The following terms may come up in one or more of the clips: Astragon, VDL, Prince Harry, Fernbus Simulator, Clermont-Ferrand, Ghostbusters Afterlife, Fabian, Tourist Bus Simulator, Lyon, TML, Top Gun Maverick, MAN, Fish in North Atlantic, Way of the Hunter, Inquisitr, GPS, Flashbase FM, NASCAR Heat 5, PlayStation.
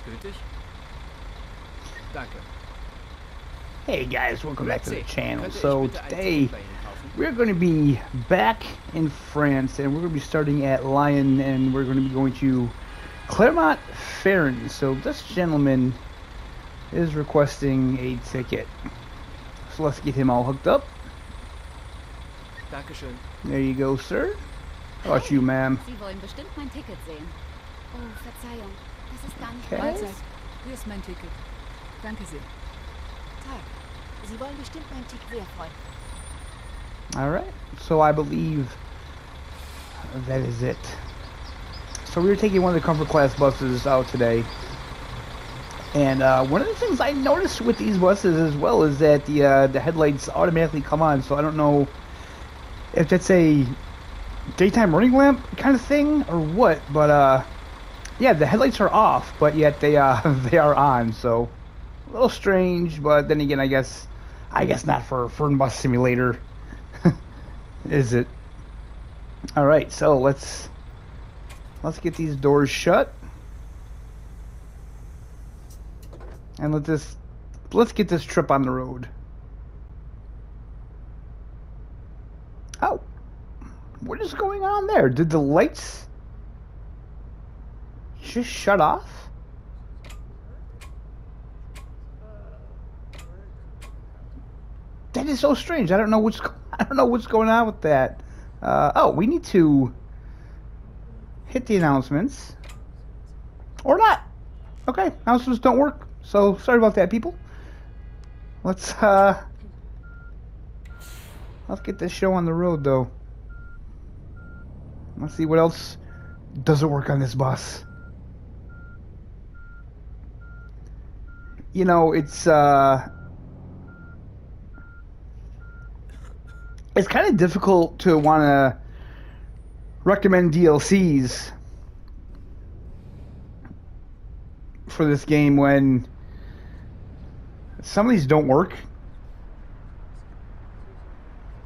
Ist gültig? Danke. Hey guys, welcome back to the channel. So today we're going to be back in France, and we're going to be starting at Lyon, and we're going to be going to Clermont-Ferrand. So this gentleman is requesting a ticket, so let's get him all hooked up. Dankeschön. There you go, sir. How about you, ma'am? Sie wollen bestimmt mein Ticket sehen. Oh, Verzeihung, das ist gar nicht meins. Hier ist mein Ticket. Danke sehr. Tag. Sie wollen bestimmt mein Ticket sehen, Freund. Alright, so I believe that is it. So we were taking one of the comfort class buses out today, and one of the things I noticed with these buses as well is that the headlights automatically come on. So I don't know if that's a daytime running lamp kind of thing or what, but yeah, the headlights are off, but yet they are on. So a little strange, but then again, I guess not for Fernbus Simulator. Is it? All right, so let's get these doors shut, and let's get this trip on the road. Oh, what is going on there? Did the lights just shut off? That is so strange. I don't know what's going on with that. Oh, we need to hit the announcements. Or not. Okay, announcements don't work. So sorry about that, people. Let's get this show on the road, though. Let's see what else doesn't work on this bus. You know, it's kind of difficult to want to recommend DLCs for this game when some of these don't work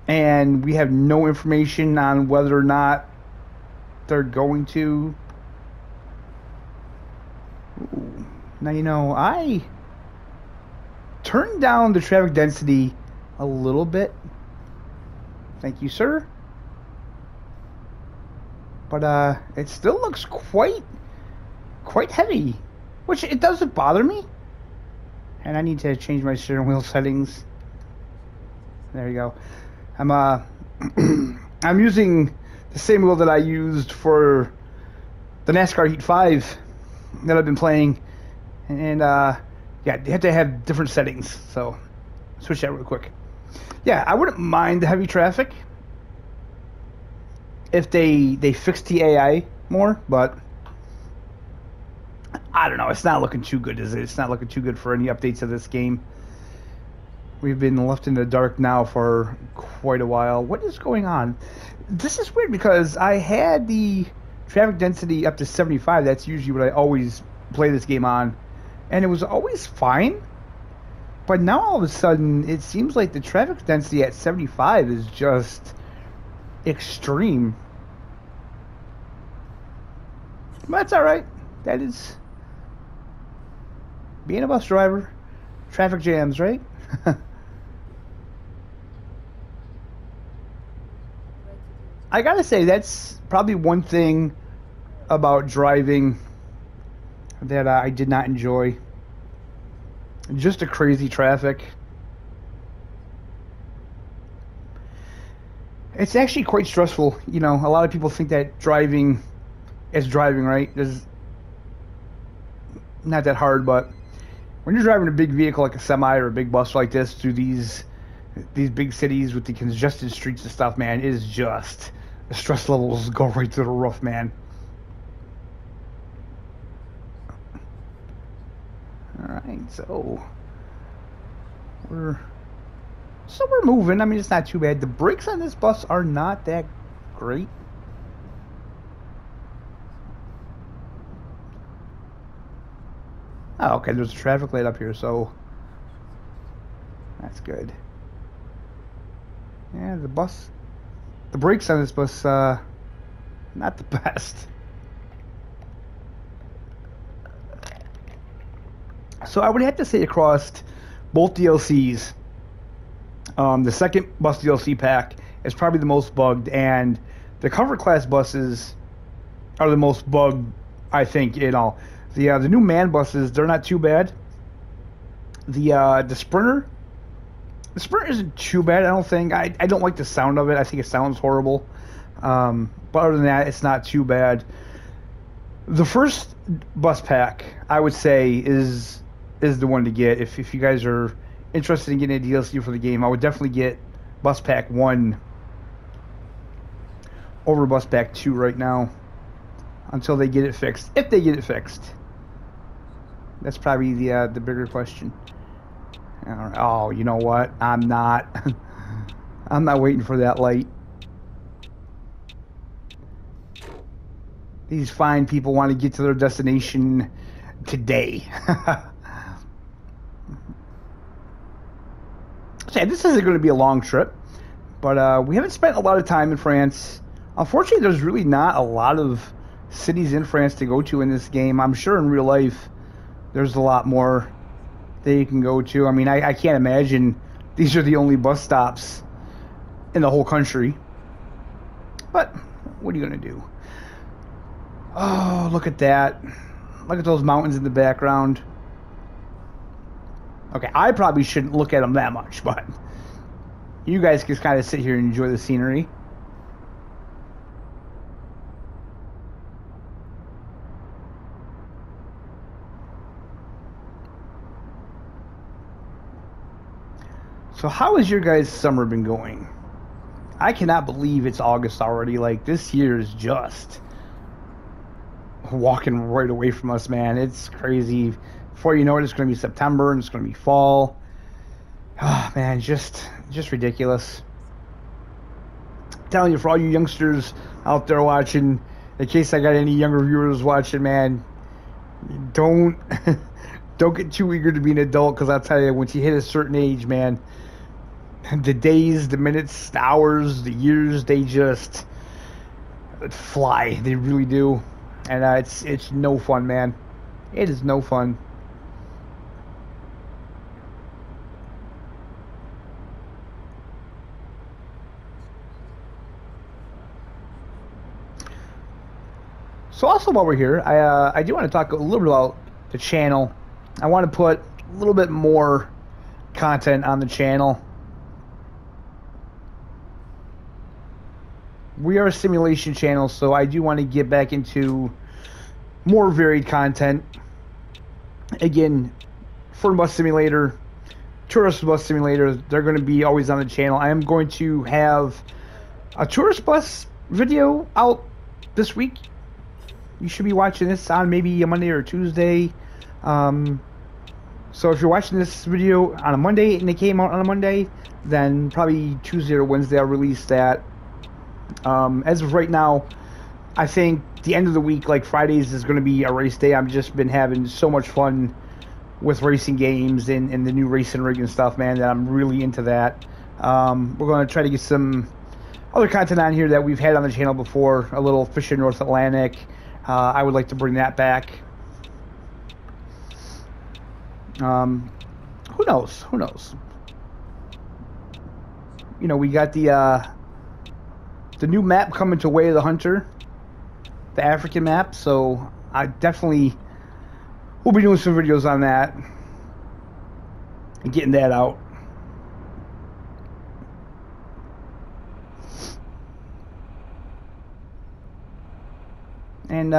and we have no information on whether or not they're going to. Ooh. Now, you know, I turned down the traffic density a little bit. Thank you, sir. But it still looks quite heavy, which it doesn't bother me. And I need to change my steering wheel settings. There you go. I'm I'm using the same wheel that I used for the NASCAR Heat 5 that I've been playing, and yeah, you have to have different settings. So switch that real quick. Yeah, I wouldn't mind the heavy traffic if they fixed the AI more, but I don't know. It's not looking too good, is it? It's not looking too good for any updates of this game. We've been left in the dark now for quite a while. What is going on? This is weird because I had the traffic density up to 75. That's usually what I always play this game on, and it was always fine. But now all of a sudden, it seems like the traffic density at 75 is just extreme. But that's all right. That is being a bus driver. Traffic jams, right? I gotta say, that's probably one thing about driving that I did not enjoy. Just a crazy traffic. It's actually quite stressful. You know, a lot of people think that driving is driving, right? It's not that hard, but when you're driving a big vehicle like a semi or a big bus like this through these big cities with the congested streets and stuff, man, it is just, the stress levels go right through the roof, man. Alright, so we're moving. I mean, it's not too bad. The brakes on this bus are not that great. Oh, okay, there's a traffic light up here, so that's good. Yeah, the brakes on this bus, not the best. So I would have to say across both DLCs, the second bus DLC pack is probably the most bugged, and the cover class buses are the most bugged, I think, in all. The new MAN buses, they're not too bad. The Sprinter isn't too bad, I don't think. I don't like the sound of it. I think it sounds horrible. But other than that, it's not too bad. The first bus pack, I would say, is the one to get. If you guys are interested in getting a DLC for the game, I would definitely get bus pack 1 over bus pack 2 right now until they get it fixed. If they get it fixed. That's probably the bigger question. Oh, you know what? I'm not waiting for that light. These fine people want to get to their destination today. So this isn't going to be a long trip, but we haven't spent a lot of time in France. Unfortunately, there's really not a lot of cities in France to go to in this game. I'm sure in real life there's a lot more that you can go to. I mean, I can't imagine these are the only bus stops in the whole country. But what are you going to do? Oh, look at that. Look at those mountains in the background. Okay, I probably shouldn't look at them that much, but you guys can kind of sit here and enjoy the scenery. So how has your guys' summer been going? I cannot believe it's August already. Like, this year is just walking right away from us, man. It's crazy. Before you know it, it's going to be September, and it's going to be fall. Oh, man, just ridiculous. I'm telling you, for all you youngsters out there watching, in case I got any younger viewers watching, man, don't get too eager to be an adult, because I'll tell you, once you hit a certain age, man, the days, the minutes, the hours, the years, they just fly. They really do. And it's no fun, man. It is no fun. So also, while we're here, I do want to talk a little bit about the channel. I want to put a little bit more content on the channel. We are a simulation channel, so I do want to get back into more varied content. Again, Fernbus Simulator, Tourist Bus Simulator, they're going to be always on the channel. I am going to have a Tourist Bus video out this week. You should be watching this on maybe a Monday or Tuesday. So if you're watching this video on a Monday and it came out on a Monday, then probably Tuesday or Wednesday I'll release that. As of right now, I think the end of the week, like Fridays, is going to be a race day. I've just been having so much fun with racing games and the new racing rig and stuff, man, that I'm really into that. We're going to try to get some other content on here that we've had on the channel before, a little Fish in North Atlantic. I would like to bring that back. Who knows? Who knows? You know, we got the new map coming to Way of the Hunter, the African map, so I definitely will be doing some videos on that and getting that out. And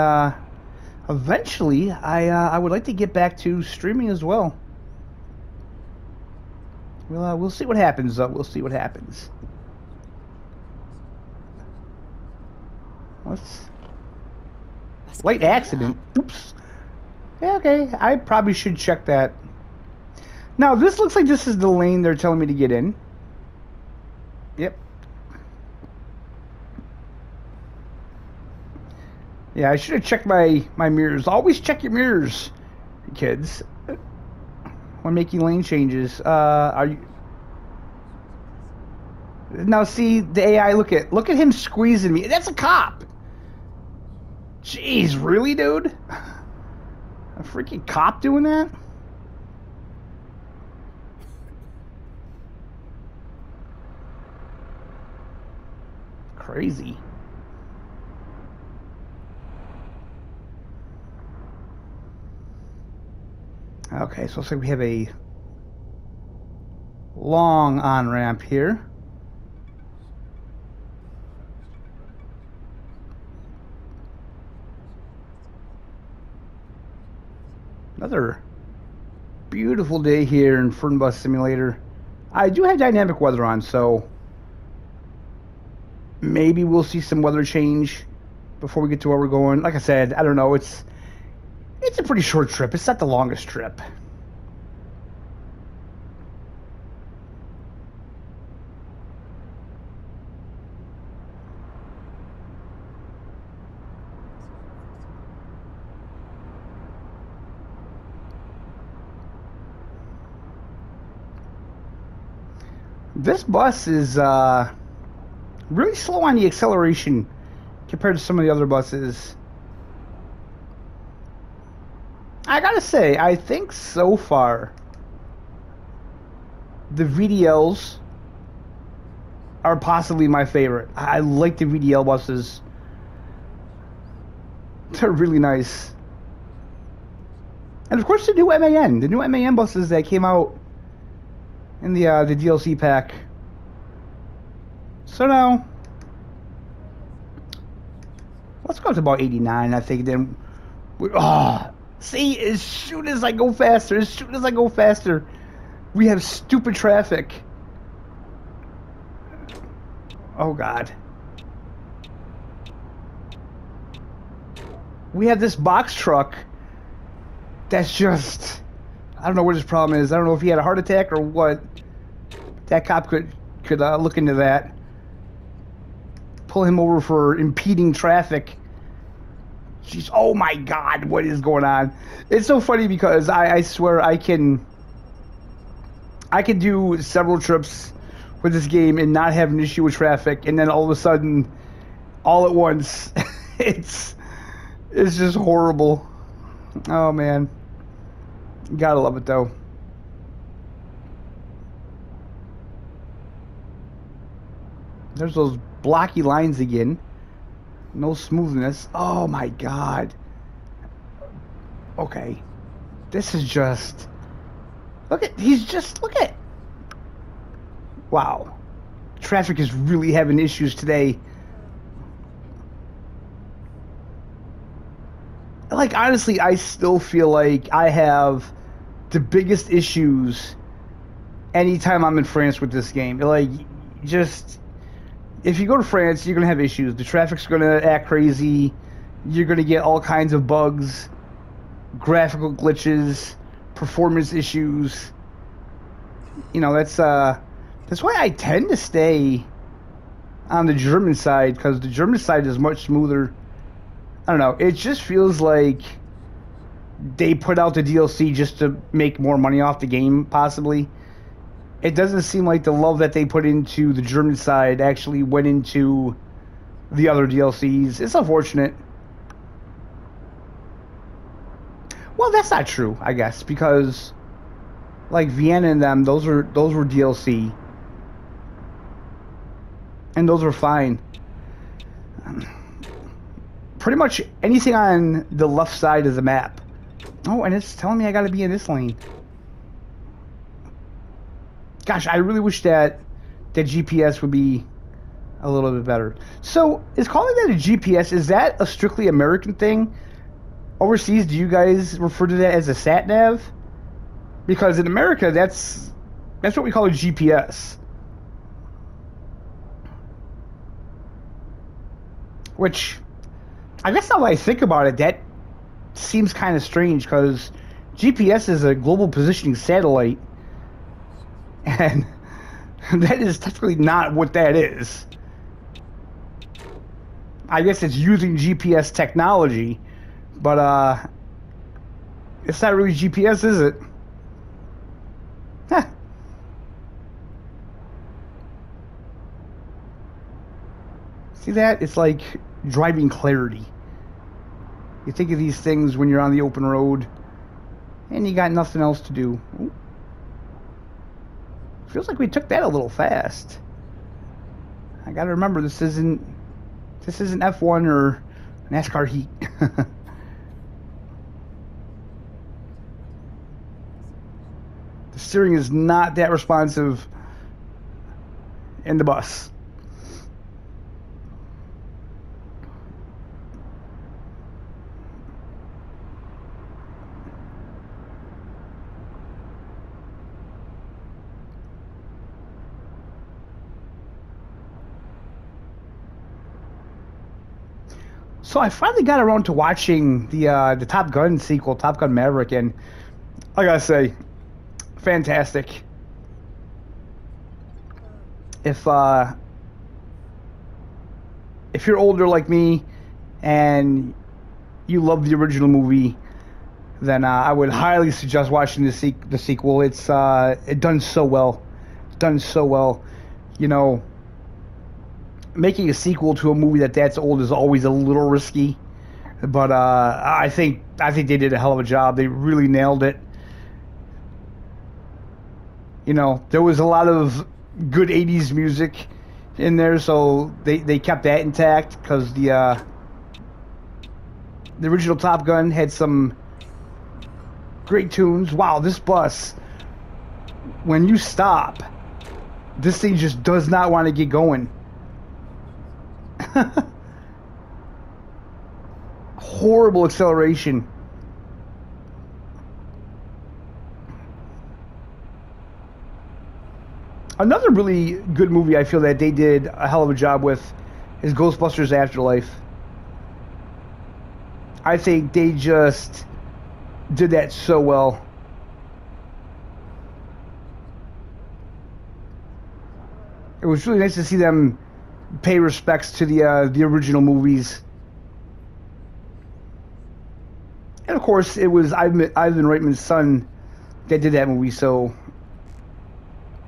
eventually I would like to get back to streaming as well. We'll see what happens though. We'll see what happens. What's light accident? Oops. Yeah, okay. I probably should check that. Now this looks like this is the lane they're telling me to get in. Yep. Yeah, I should have checked my mirrors. Always check your mirrors, kids, when making lane changes. Are you? Now see the AI. Look at him squeezing me. That's a cop. Jeez, really, dude? A freaking cop doing that? crazy. Okay, so looks like we have a long on-ramp here. Another beautiful day here in Fernbus Simulator. I do have dynamic weather on, so maybe we'll see some weather change before we get to where we're going. Like I said, I don't know. It's a pretty short trip. It's not the longest trip. This bus is really slow on the acceleration compared to some of the other buses. I gotta say, I think so far the VDLs are possibly my favorite. I like the VDL buses. They're really nice. And of course the new MAN buses that came out in the DLC pack. So now let's go up to about 89, I think. Then we, see, as soon as I go faster, we have stupid traffic. Oh God. We have this box truck that's just, I don't know what his problem is. I don't know if he had a heart attack or what. That cop could look into that. Pull him over for impeding traffic. Jeez, oh my God, what is going on? It's so funny because I swear I can do several trips with this game and not have an issue with traffic, and then all of a sudden, all at once, it's just horrible. Oh man, gotta love it though. There's those blocky lines again. No smoothness. Oh my God. Okay. This is just... Look at... He's just... Look at... Wow. Traffic is really having issues today. Like, honestly, I still feel like I have the biggest issues anytime I'm in France with this game. Like, just... If you go to France, you're going to have issues. The traffic's going to act crazy. You're going to get all kinds of bugs, graphical glitches, performance issues. You know, that's why I tend to stay on the German side, because the German side is much smoother. I don't know. It just feels like they put out the DLC just to make more money off the game, possibly. It doesn't seem like the love that they put into the German side actually went into the other DLCs. It's unfortunate. Well, that's not true, I guess, because like Vienna and them, those were DLC. And those were fine. Pretty much anything on the left side of the map. Oh, and it's telling me I gotta be in this lane. Gosh, I really wish that the GPS would be a little bit better. So, is calling that a GPS, is that a strictly American thing? Overseas, do you guys refer to that as a sat-nav? Because in America, that's what we call a GPS. Which, I guess now that I think about it, that seems kind of strange, because GPS is a global positioning satellite. And that is technically not what that is. I guess it's using GPS technology, but it's not really GPS, is it? Huh. See that? It's like driving clarity. You think of these things when you're on the open road and you got nothing else to do. Ooh. Feels like we took that a little fast. I gotta remember this isn't This isn't F1 or NASCAR Heat. The steering is not that responsive in the bus. So I finally got around to watching the Top Gun sequel, Top Gun Maverick, and I gotta say, fantastic. If you're older like me and you love the original movie, then I would highly suggest watching the sequel. It's it done so well, you know. Making a sequel to a movie that's old is always a little risky, but I think they did a hell of a job. They really nailed it. You know, there was a lot of good '80s music in there, so they kept that intact, because the original Top Gun had some great tunes. Wow, this bus, when you stop, this thing just does not want to get going. Horrible acceleration. Another really good movie I feel that they did a hell of a job with is Ghostbusters Afterlife. I think they just did that so well. It was really nice to see them pay respects to the original movies, and of course it was Ivan Reitman's son that did that movie. So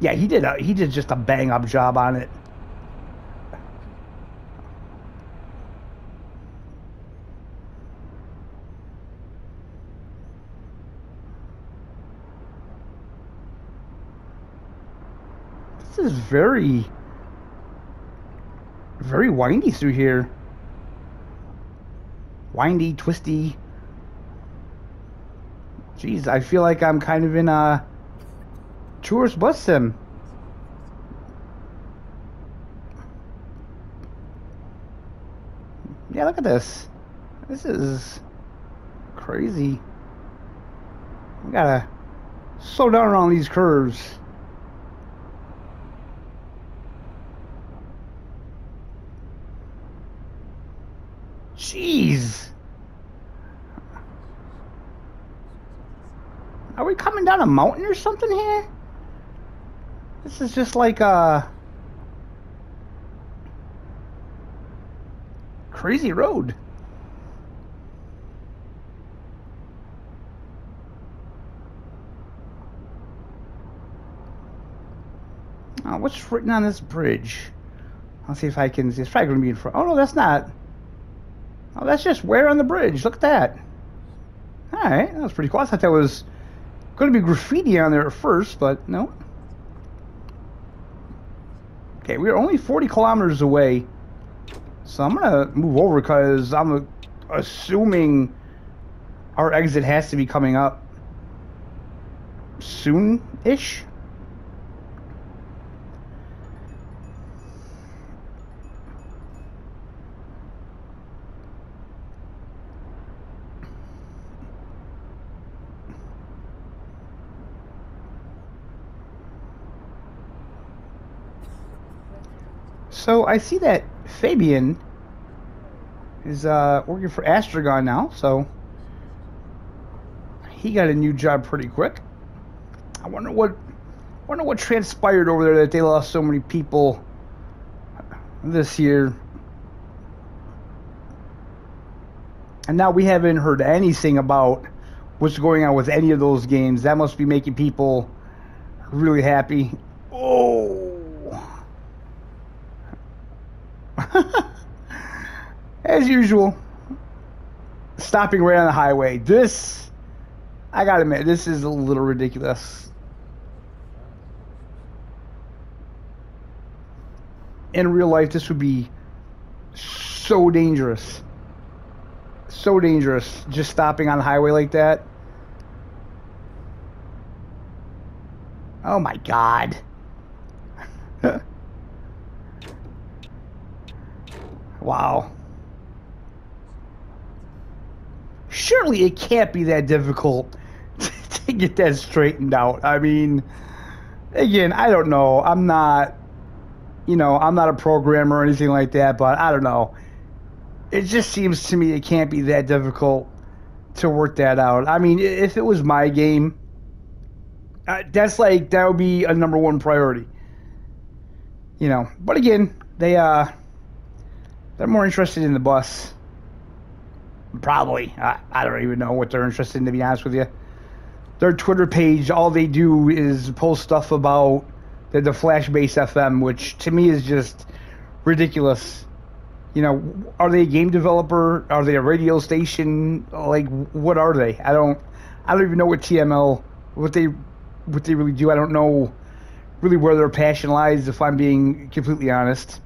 yeah, he did just a bang up job on it. This is very windy through here. Windy, twisty. Jeez, I feel like I'm kind of in a tourist bus sim. Yeah, look at this. This is crazy. We gotta slow down around these curves. Jeez. Are we coming down a mountain or something here? This is just like a crazy road. Oh, what's written on this bridge? I'll see if I can see. It's probably going to be in front. Oh, no, that's not. Oh, that's just wear on the bridge. Look at that. All right, that was pretty cool. I thought that was going to be graffiti on there at first, but no. Okay, we're only 40 kilometers away, so I'm going to move over because I'm assuming our exit has to be coming up soon-ish. So I see that Fabian is working for Astragon now, so he got a new job pretty quick. I wonder what transpired over there that they lost so many people this year. And now we haven't heard anything about what's going on with any of those games. That must be making people really happy. Oh. As usual, stopping right on the highway. This, I gotta admit, this is a little ridiculous. In real life, this would be so dangerous. So dangerous, just stopping on the highway like that. Oh my God. Wow. Surely it can't be that difficult to get that straightened out. I mean, again, I don't know. I'm not, you know, I'm not a programmer or anything like that, but I don't know. It just seems to me it can't be that difficult to work that out. I mean, if it was my game, that's like, that would be a #1 priority. You know, but again, they're more interested in the bus. Probably. I don't even know what they're interested in, to be honest with you. Their Twitter page, all they do is post stuff about the Flashbase FM, which to me is just ridiculous. You know, are they a game developer? Are they a radio station? Like, what are they? I don't even know what TML, what they really do. I don't know really where their passion lies, if I'm being completely honest.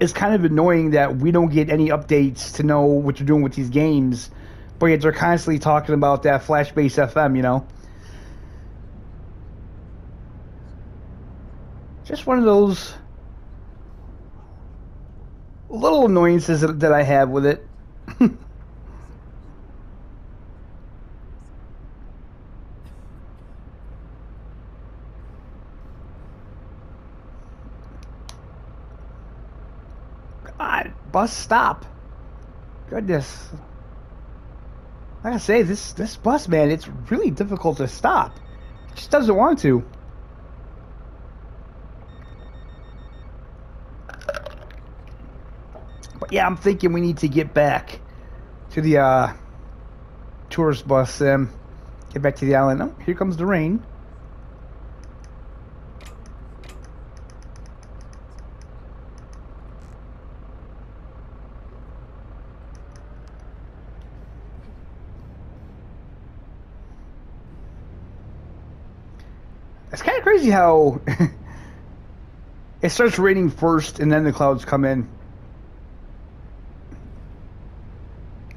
It's kind of annoying that we don't get any updates to know what they're doing with these games, but yet they're constantly talking about that Flashbase FM, you know? Just one of those little annoyances that I have with it. Bus stop. Goodness. Like I say, this bus, man, it's really difficult to stop. It just doesn't want to. But yeah, I'm thinking we need to get back to the tourist bus, get back to the island. Oh, here comes the rain. Crazy how it starts raining first and then the clouds come in,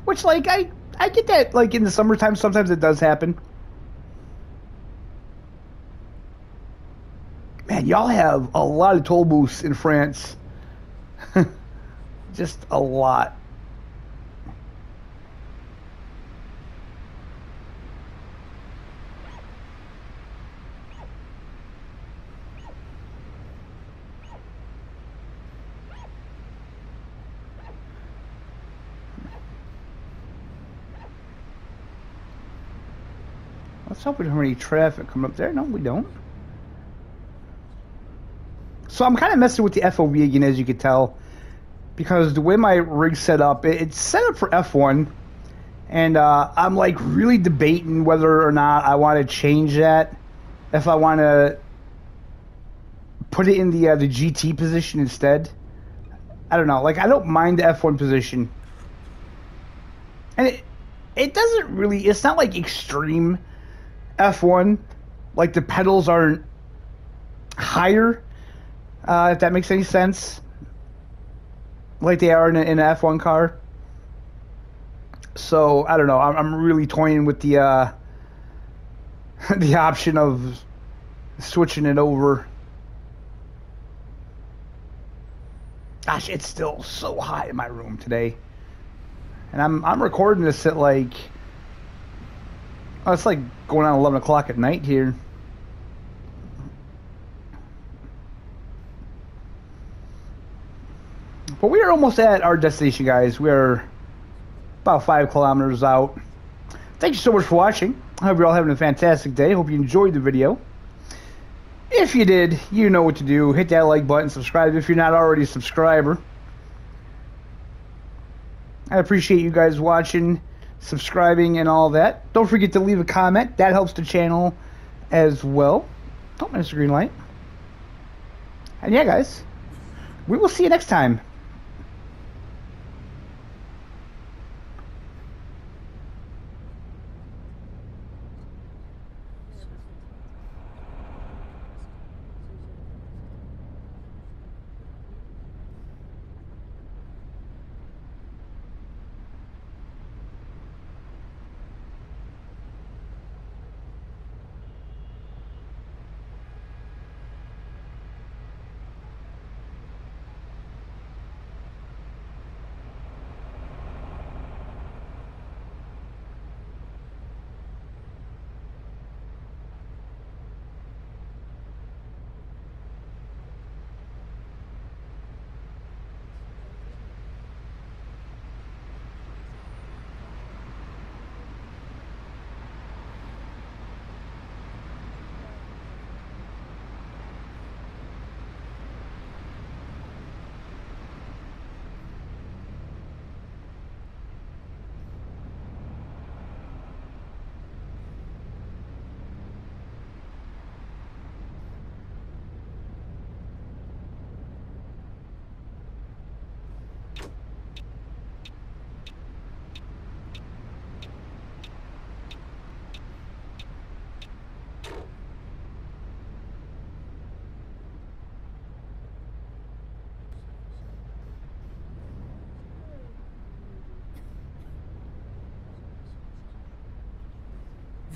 which, like, I get that, like, in the summertime sometimes it does happen. Man, y'all have a lot of toll booths in France. Just a lot. Let's hope we don't have any traffic coming up there. No, we don't. So I'm kind of messing with the FOV again, as you can tell, because the way my rig's set up, it's set up for F1, and I'm like really debating whether or not I want to change that, if I want to put it in the GT position instead. I don't know. Like, I don't mind the F1 position, and it doesn't really. It's not like extreme F1, like the pedals aren't higher, if that makes any sense, like they are in an F1 car. So I don't know. I'm really toying with the option of switching it over. Gosh, it's still so hot in my room today, and I'm recording this at like. Oh, it's like going on 11 o'clock at night here. But we are almost at our destination, guys. We are about 5 kilometers out. Thank you so much for watching. I hope you're all having a fantastic day. Hope you enjoyed the video. If you did, you know what to do. Hit that like button, subscribe if you're not already a subscriber. I appreciate you guys watching, subscribing, and all that. Don't forget to leave a comment. That helps the channel as well. Don't miss the green light. And yeah, guys, we will see you next time.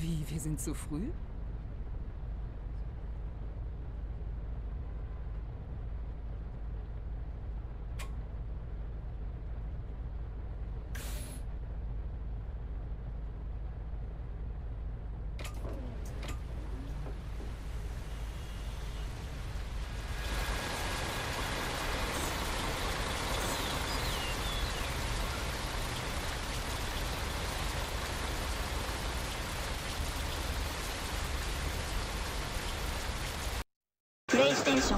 Wie, wir sind zu früh? PlayStation.